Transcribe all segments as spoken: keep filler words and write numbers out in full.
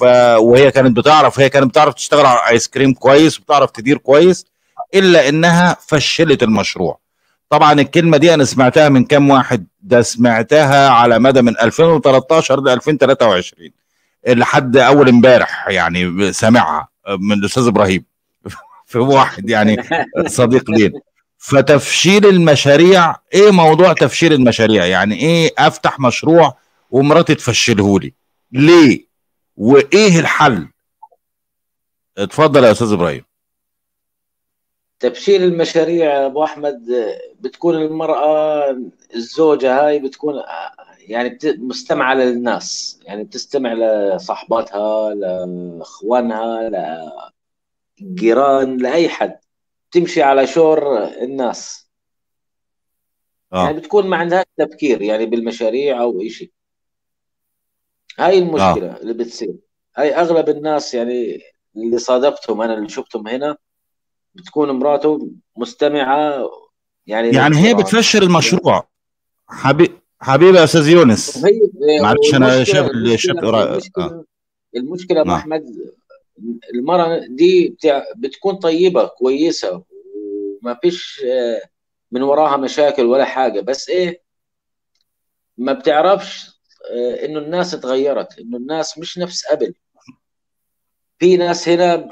ف... وهي كانت بتعرف هي كانت بتعرف تشتغل على ايس كريم كويس وبتعرف تدير كويس، الا انها فشلت المشروع. طبعا الكلمه دي انا سمعتها من كام واحد، ده سمعتها على مدى من ألفين وتلتاشر ل ألفين وتلاتة وعشرين لحد اول امبارح، يعني سامعها من الاستاذ ابراهيم في واحد يعني صديق لينا. فتفشيل المشاريع، ايه موضوع تفشيل المشاريع؟ يعني ايه افتح مشروع ومراتي تفشلهولي ليه؟ وايه الحل؟ اتفضل يا استاذ ابراهيم. تفشيل المشاريع يا ابو احمد بتكون المراه الزوجه هاي بتكون يعني مستمعه للناس، يعني بتستمع لصاحباتها لاخوانها لجيران لاي حد، بتمشي على شور الناس. آه. يعني بتكون ما عندها تفكير يعني بالمشاريع او شيء. هاي المشكله آه. اللي بتصير، هاي اغلب الناس يعني اللي صادفتهم انا اللي شفتهم هنا بتكون مراته مستمعه يعني يعني هي بتفشل المشروع. حبيب حبيبي يا استاذ يونس، معلش انا شاب الشاب المشكله, المشكلة آه. احمد المرأة دي بتاع بتكون طيبة كويسة وما فيش من وراها مشاكل ولا حاجة، بس إيه ما بتعرفش إنه الناس اتغيرت، إنه الناس مش نفس قبل. في ناس هنا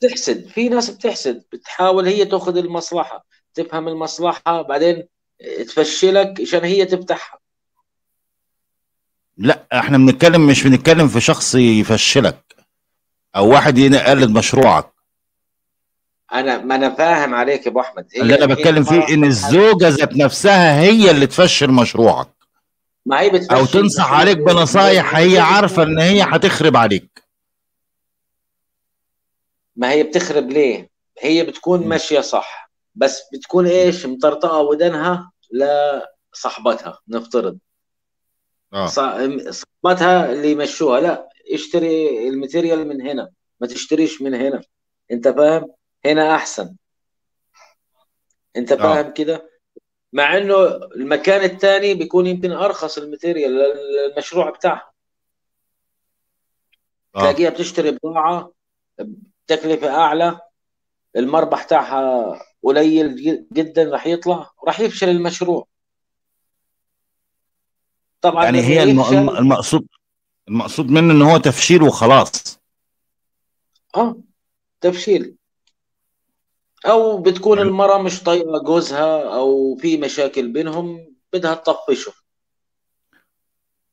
بتحسد، في ناس بتحسد، بتحاول هي تأخذ المصلحة، تفهم المصلحة بعدين تفشلك عشان هي تفتحها. لا احنا بنتكلم، مش بنتكلم في شخص يفشلك او واحد يقلد مشروعك. انا ما انا فاهم عليك يا ابو احمد، اللي انا بتكلم فيه ان الزوجه ذات نفسها هي اللي تفشل مشروعك، ما هي بتفشل او تنصح عليك بنصايح هي عارفه ان هي هتخرب عليك. ما هي بتخرب ليه؟ هي بتكون ماشيه صح بس بتكون ايش مطرطقه ودنها لصاحبتها نفترض. اه صاحبتها اللي يمشوها، لا اشتري الماتيريال من هنا، ما تشتريش من هنا، انت فاهم؟ هنا احسن، انت فاهم آه. كده، مع انه المكان الثاني بيكون يمكن ارخص الماتيريال للمشروع بتاعها. آه. تلاقيها بتشتري بضاعه بتكلفه اعلى، المربح بتاعها قليل جدا، راح يطلع راح يفشل المشروع. طبعا يعني هي الم... المقصود المقصود منه ان هو تفشيل وخلاص. اه تفشيل، او بتكون يعني المراه مش طايقه جوزها او في مشاكل بينهم بدها تطفشه.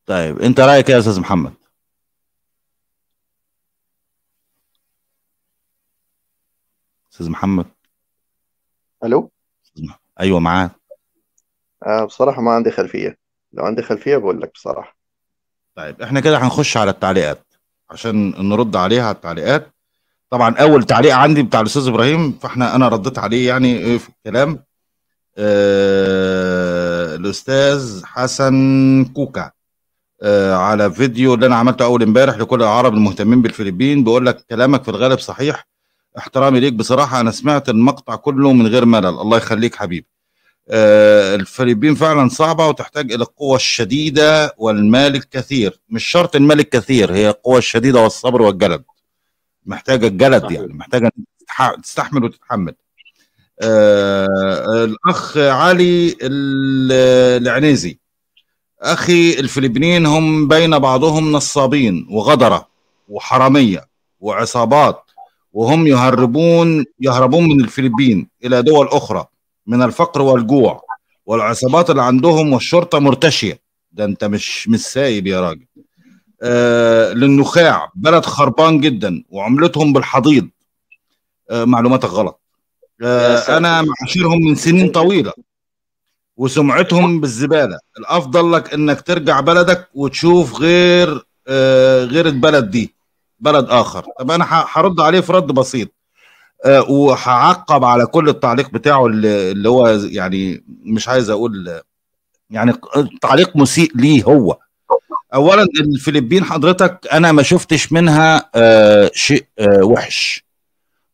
طيب انت رايك يا استاذ محمد؟ استاذ محمد الو؟ ايوه معاك. آه بصراحه ما عندي خلفيه، لو عندي خلفيه بقول لك بصراحه. طيب احنا كده هنخش على التعليقات عشان نرد عليها على التعليقات. طبعا اول تعليق عندي بتاع الاستاذ ابراهيم، فاحنا انا رديت عليه يعني في الكلام. آه الاستاذ حسن كوكا آه على فيديو اللي انا عملته اول امبارح لكل العرب المهتمين بالفلبين، بيقول لك كلامك في الغالب صحيح، احترامي ليك بصراحه، انا سمعت المقطع كله من غير ملل، الله يخليك حبيبي. آه الفلبين فعلا صعبة وتحتاج إلى القوة الشديدة والمال الكثير. مش شرط المال الكثير، هي القوة الشديدة والصبر والجلد، محتاجة الجلد يعني، محتاجة تستحمل وتتحمل. آه الأخ علي العنيزي، أخي الفلبينيين هم بين بعضهم نصابين وغدرة وحرامية وعصابات، وهم يهربون يهربون من الفلبين إلى دول أخرى من الفقر والجوع، والعصابات اللي عندهم والشرطه مرتشيه. ده انت مش مش سايب يا راجل. آه للنخاع، بلد خربان جدا وعملتهم بالحضيض. آه معلوماتك غلط. آه انا معاشرهم من سنين طويله وسمعتهم بالزباله، الافضل لك انك ترجع بلدك وتشوف غير آه غير البلد دي، بلد اخر. طب انا هرد عليه في رد بسيط أه وهعقب على كل التعليق بتاعه اللي, اللي هو يعني مش عايز اقول يعني تعليق مسيء ليه هو. اولا الفلبين حضرتك انا ما شفتش منها أه شيء أه وحش،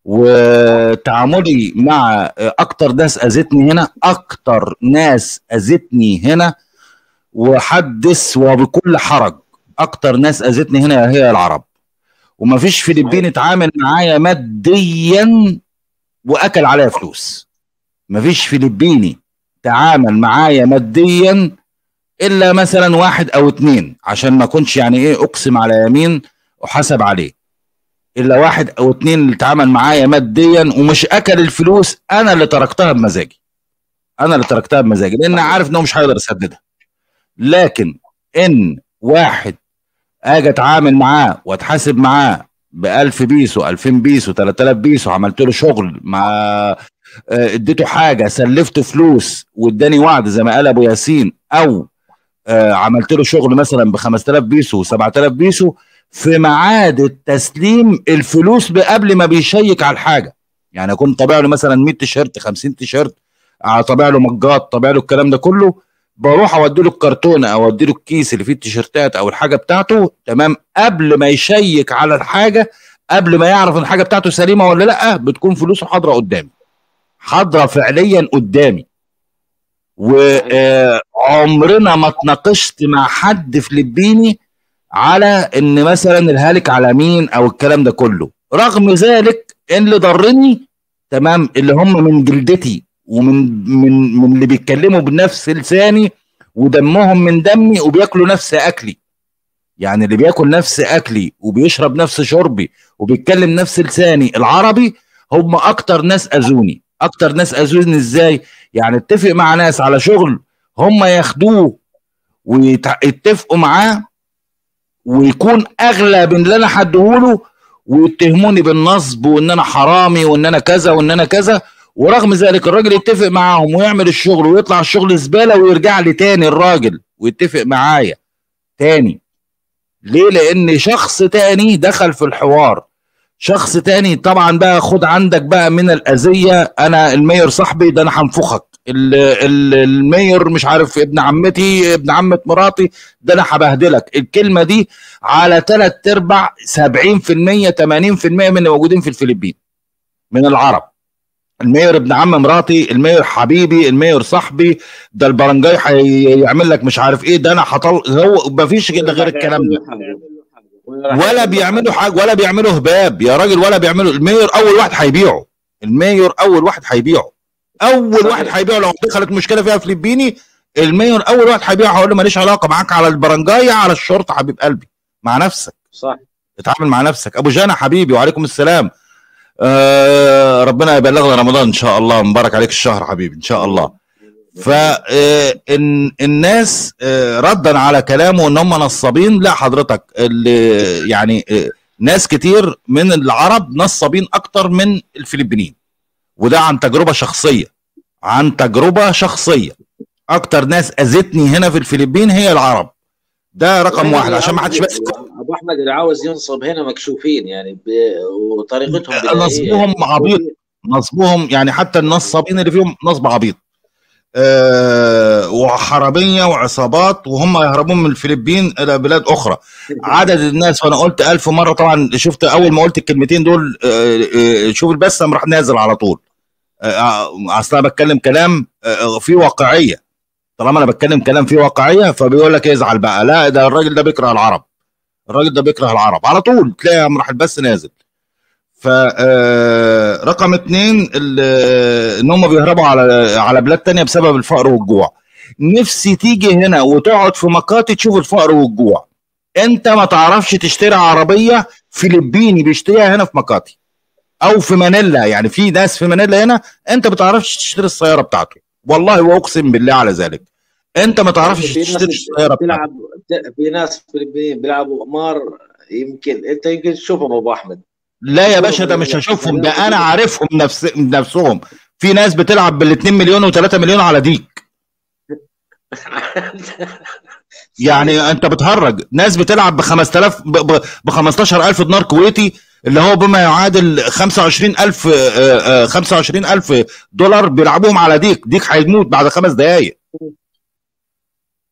وتعاملي مع اكتر ناس اذتني هنا، اكتر ناس اذتني هنا وحدث وبكل حرج، اكتر ناس اذتني هنا هي العرب ومفيش فلبيني اتعامل معايا ماديا واكل عليا فلوس. مفيش فلبيني تعامل معايا ماديا الا مثلا واحد او اتنين، عشان ما اكونش يعني ايه اقسم على يمين وحسب عليه، الا واحد او اتنين اللي اتعامل معايا ماديا ومش اكل الفلوس، انا اللي تركتها بمزاجي. انا اللي تركتها بمزاجي لان عارف انه مش هيقدر يسددها. لكن ان واحد اجي اتعامل معاه واتحاسب معاه ب ألف بيسو ألفين بيسو تلات آلاف بيسو، عملت له شغل، مع اديته حاجه، سلفته فلوس واداني وعد زي ما قال ابو ياسين، او عملت له شغل مثلا ب خمس آلاف بيسو سبع آلاف بيسو، في ميعاد التسليم الفلوس قبل ما بيشيك على الحاجه، يعني اكون طابع له مثلا مية تيشيرت خمسين تيشيرت، طابع له مجات، طابع له الكلام ده كله، بروح اودي له الكرتونه او اودي له الكيس اللي فيه التيشيرتات او الحاجه بتاعته، تمام، قبل ما يشيك على الحاجه، قبل ما يعرف ان الحاجه بتاعته سليمه ولا لا، بتكون فلوسه حاضره قدامي، حاضره فعليا قدامي. وعمرنا ما اتناقشت مع حد فلبيني على ان مثلا الهالك على مين او الكلام ده كله. رغم ذلك اللي ضرني، تمام، اللي هم من جلدتي ومن من من اللي بيتكلموا بنفس لساني ودمهم من دمي وبياكلوا نفس اكلي. يعني اللي بياكل نفس اكلي وبيشرب نفس شربي وبيتكلم نفس لساني العربي، هم اكتر ناس اذوني. اكتر ناس اذوني ازاي؟ يعني اتفق مع ناس على شغل هم ياخدوه ويتفقوا معاه ويكون اغلى من اللي انا هديهوله، ويتهموني بالنصب وان انا حرامي وان انا كذا وان انا كذا، ورغم ذلك الراجل يتفق معاهم ويعمل الشغل ويطلع الشغل زباله ويرجع لي تاني الراجل ويتفق معايا تاني. ليه؟ لان شخص تاني دخل في الحوار، شخص تاني. طبعا بقى خد عندك بقى من الاذيه، انا المير صاحبي، ده انا هنفخك، المير مش عارف ابن عمتي ابن عمه مراتي، ده انا هبهدلك. الكلمه دي على ثلاث ارباع سبعين في المية ثمانين في المية من اللي موجودين في الفلبين من العرب. المير ابن عم مراتي، المير حبيبي، المير صاحبي، ده البرنجاي هيعمل لك مش عارف ايه، ده انا هطل، هو مفيش غير الكلام ده، ولا بيعملوا حاجه ولا بيعملوا هباب يا راجل، ولا بيعملوا. المير اول واحد هيبيعه، المير اول واحد هيبيعه، اول واحد هيبيعه لو دخلت مشكله فيها فلبيني، المير اول واحد هيبيعه، هقول له ماليش علاقه معاك، على البرنجايه، على الشرطه، حبيب قلبي، مع نفسك، صح، اتعامل مع نفسك. ابو جانا حبيبي وعليكم السلام، آه ربنا يبلغنا رمضان ان شاء الله، مبارك عليك الشهر حبيبي ان شاء الله. فالناس آه آه ردا على كلامه ان هم نصابين، لا حضرتك، اللي يعني آه ناس كتير من العرب نصابين اكتر من الفلبينيين، وده عن تجربه شخصيه، عن تجربه شخصيه. اكتر ناس اذتني هنا في الفلبين هي العرب، ده رقم واحد، عشان ما حدش بس ابو احمد اللي عاوز ينصب هنا مكشوفين يعني ب... وطريقتهم نصبهم عبيط، نصبهم يعني حتى النصابين اللي فيهم نصب عبيط، أه وحراميه وعصابات، وهم يهربون من الفلبين الى بلاد اخرى. عدد الناس، وانا قلت ألف مره طبعا، شفت اول ما قلت الكلمتين دول أه أه شوف البسم راح نازل على طول، أه اصل انا بتكلم كلام أه فيه واقعيه، طالما انا بتكلم كلام فيه واقعيه فبيقول لك ازعل بقى، لا ده الراجل ده بيكره العرب، الراجل ده بيكره العرب، على طول تلاقي يا راح البث نازل. ف رقم اتنين، ان هم بيهربوا على على بلاد تانية بسبب الفقر والجوع. نفسي تيجي هنا وتقعد في مكاتي تشوف الفقر والجوع. انت ما تعرفش تشتري عربيه فلبيني بيشتريها هنا في مكاتي او في مانيلا، يعني في ناس في مانيلا هنا انت ما تعرفش تشتري السياره بتاعته، والله واقسم بالله على ذلك انت ما تعرفش تشتري السياره بتاعته. في ناس فلبينيين بيلعبوا قمار، يمكن انت يمكن تشوفهم ابو احمد. لا يا باشا، ده مش هشوفهم، ده انا عارفهم نفس بنفسهم. في ناس بتلعب بال اتنين مليون و3 مليون على ديك. يعني انت بتهرج ناس بتلعب ب خمسة آلاف ب خمستاشر ألف دينار كويتي، اللي هو بما يعادل خمسة وعشرين ألف خمسة وعشرين ألف دولار، بيلعبوهم على ديك، ديك هيموت بعد خمس دقايق.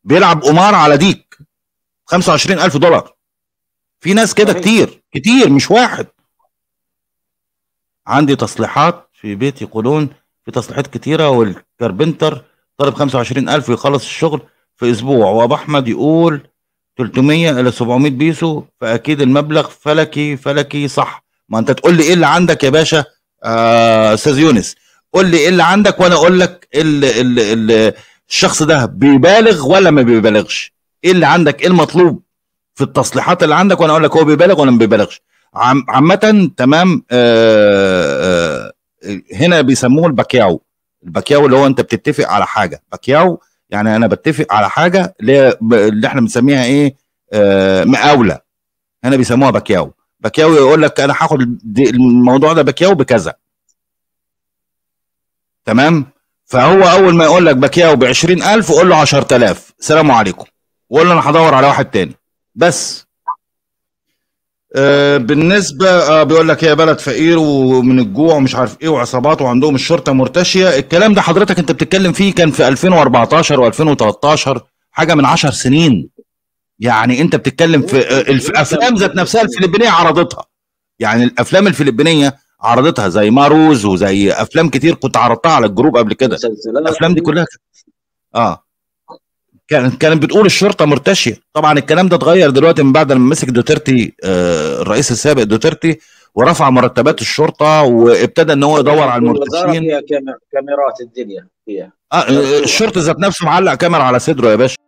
بيلعب قمار على ديك خمسة وعشرين ألف دولار. في ناس كده كتير كتير، مش واحد. عندي تصليحات في بيت، يقولون في تصليحات كتيره، والكربنتر طالب خمسة وعشرين ألف يخلص الشغل في اسبوع، وابو احمد يقول تلتمية الى سبعمية بيسو، فاكيد المبلغ فلكي فلكي صح. ما انت تقول لي ايه اللي عندك يا باشا استاذ آه يونس، قول لي ايه اللي عندك وانا اقول لك ال ال ال الشخص ده بيبالغ ولا ما بيبالغش، ايه اللي عندك، ايه المطلوب في التصليحات اللي عندك وانا اقول لك هو بيبالغ ولا ما بيبالغش. عامة تمام. آه آه هنا بيسموه الباكياو، الباكياو اللي هو انت بتتفق على حاجه، باكياو يعني انا بتفق على حاجه اللي احنا بنسميها ايه آه مقاوله، هنا بيسموها باكياو. باكياو يقول لك انا هاخد الموضوع ده باكياو بكذا، تمام. فهو اول ما يقول لك باكياو ب عشرين ألف قول له عشرة آلاف سلام عليكم، وقول له انا هدور على واحد تاني بس. آه بالنسبه آه بيقول لك هي بلد فقير ومن الجوع ومش عارف ايه وعصابات وعندهم الشرطه مرتشيه، الكلام ده حضرتك انت بتتكلم فيه كان في ألفين وأربعتاشر وألفين وتلتاشر، حاجه من عشر سنين. يعني انت بتتكلم في الافلام ذات نفسها الفلبينيه عرضتها، يعني الافلام الفلبينيه عرضتها زي ماروز وزي افلام كتير كنت عرضتها على الجروب قبل كده، الافلام دي كلها اه كانت كانت بتقول الشرطه مرتشيه. طبعا الكلام ده اتغير دلوقتي من بعد لما مسك دوتيرتي آه الرئيس السابق دوتيرتي ورفع مرتبات الشرطه وابتدى ان هو يدور على المرتشين. كاميرات الدنيا فيها اه الشرطه ذات نفسه معلق كاميرا على صدره يا باشا.